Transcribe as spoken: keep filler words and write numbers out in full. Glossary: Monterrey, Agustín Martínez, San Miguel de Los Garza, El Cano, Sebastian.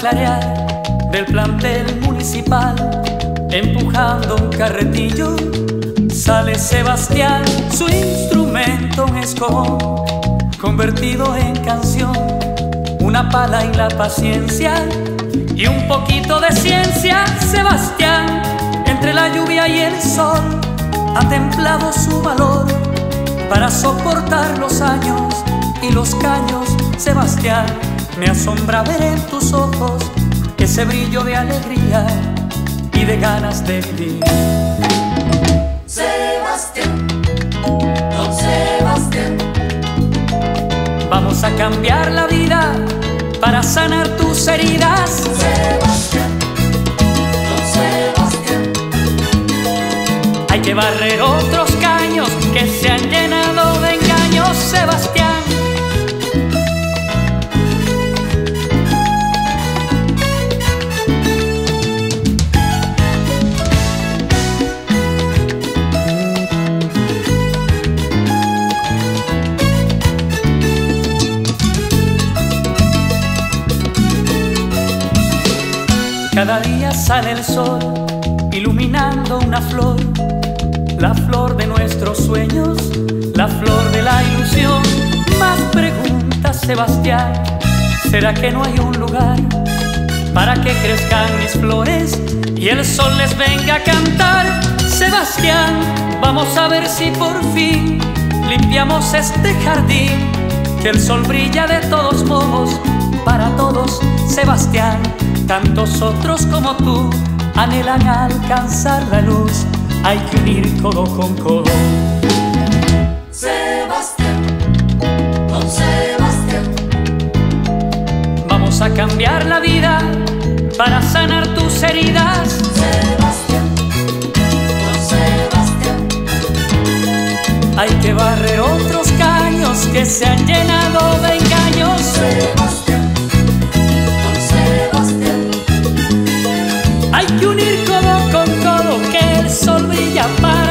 clarear del plantel municipal, empujando un carretillo, sale Sebastián, su instrumento un escobo, convertido en canción, una pala y la paciencia, y un poquito de ciencia. Sebastián, entre la lluvia y el sol, ha templado su valor para soportar los años y los caños. Sebastián, me asombra ver en tus ojos ese brillo de alegría y de ganas de vivir. Sebastián, don Sebastián, vamos a cambiar la vida para sanar tus heridas. Sebastián, don Sebastián, hay que barrer otros caños que se han llenado de engaños. Sebastián, cada día sale el sol iluminando una flor, la flor de nuestros sueños, la flor de la ilusión. Más preguntas, Sebastián, ¿será que no hay un lugar para que crezcan mis flores y el sol les venga a cantar? Sebastián, vamos a ver si por fin limpiamos este jardín, que el sol brilla de todos modos para todos. Sebastián, tantos otros como tú anhelan alcanzar la luz, hay que unir codo con codo. Sebastián, don Sebastián, vamos a cambiar la vida para sanar tus heridas. Sebastián, don Sebastián, hay que barrer otros caños que se han llenado de engaños. Sebastián, hay que unir codo con codo, que el sol brilla para